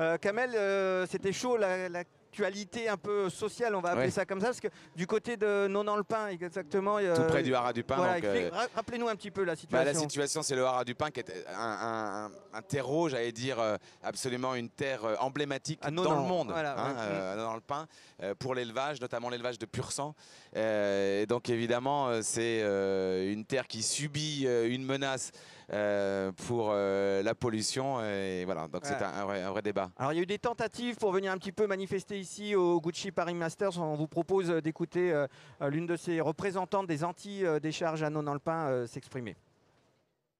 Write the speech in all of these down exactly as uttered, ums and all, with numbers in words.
Euh, Kamel, euh, c'était chaud la, la... Actualité un peu sociale, on va appeler ouais. ça comme ça, parce que du côté de Nonant-le-Pin, exactement. Tout euh, près du Hara-du-Pin. Voilà, euh, rappelez-nous un petit peu la situation. Bah, la situation, c'est le Hara-du-Pin qui est un, un, un terreau, j'allais dire, absolument une terre emblématique ah, non, dans non. le monde, voilà, hein, ouais. euh, Nonant-le-Pin, euh, pour l'élevage, notamment l'élevage de pur sang. Euh, et donc, évidemment, c'est euh, une terre qui subit euh, une menace euh, pour euh, la pollution. Et voilà, donc ouais. c'est un, un, vrai, un vrai débat. Alors, il y a eu des tentatives pour venir un petit peu manifester ici. Ici au Gucci Paris Masters, on vous propose d'écouter euh, l'une de ces représentantes des anti-décharges à Nonant-le-Pin euh, s'exprimer.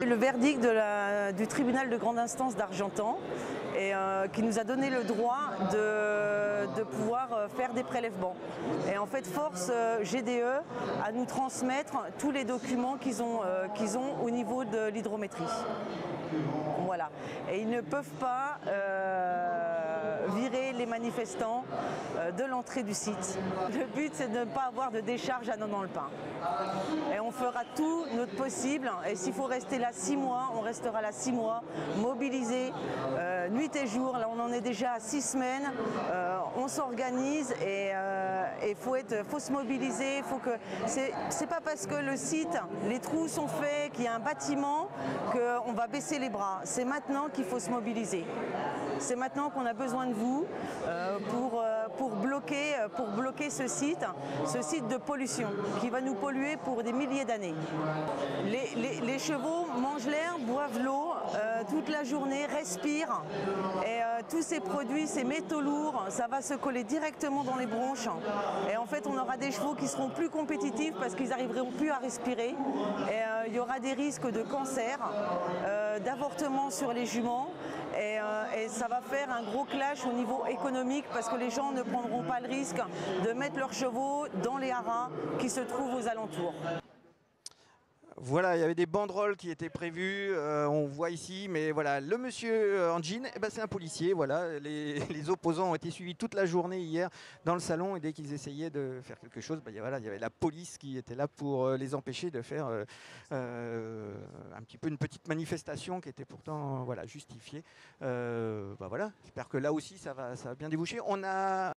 Le verdict de la, du tribunal de grande instance d'Argentan et euh, qui nous a donné le droit de, de pouvoir euh, faire des prélèvements. Et en fait, force euh, G D E à nous transmettre tous les documents qu'ils ont, euh, qu'ils ont au niveau de l'hydrométrie. Voilà. Et ils ne peuvent pas euh, virer les manifestants euh, de l'entrée du site. Le but, c'est de ne pas avoir de décharge à Nonant-le-Pin. Et on fera tout notre possible. Et s'il faut rester là six mois, on restera là six mois, mobilisés, euh, nuit et jour. Là, on en est déjà à six semaines. Euh, on s'organise et euh, il faut, faut se mobiliser. Faut que c'est pas parce que le site, les trous sont faits, qu'il y a un bâtiment, qu'on va baisser les bras. C'est maintenant qu'il faut se mobiliser. C'est maintenant qu'on a besoin de vous euh, pour, euh, pour, bloquer, pour bloquer ce site, ce site de pollution qui va nous polluer pour des milliers d'années. Les, les, les chevaux mangent l'herbe, boivent l'eau euh, toute la journée, respirent. Et euh, tous ces produits, ces métaux lourds, ça va se coller directement dans les bronches. Et en fait, on aura des chevaux qui seront plus compétitifs parce qu'ils n'arriveront plus à respirer. Et euh, il y aura des risques de cancer, euh, d'avortement sur les juments. Et, euh, et ça va faire un gros clash au niveau économique parce que les gens ne prendront pas le risque de mettre leurs chevaux dans les haras qui se trouvent aux alentours. Voilà, il y avait des banderoles qui étaient prévues, euh, on voit ici, mais voilà, le monsieur euh, en jean, eh ben, c'est un policier, voilà, les, les opposants ont été suivis toute la journée hier dans le salon, et dès qu'ils essayaient de faire quelque chose, ben, voilà, il y avait la police qui était là pour euh, les empêcher de faire euh, euh, un petit peu une petite manifestation qui était pourtant euh, voilà, justifiée. Euh, ben, voilà, j'espère que là aussi ça va, ça va bien déboucher. On a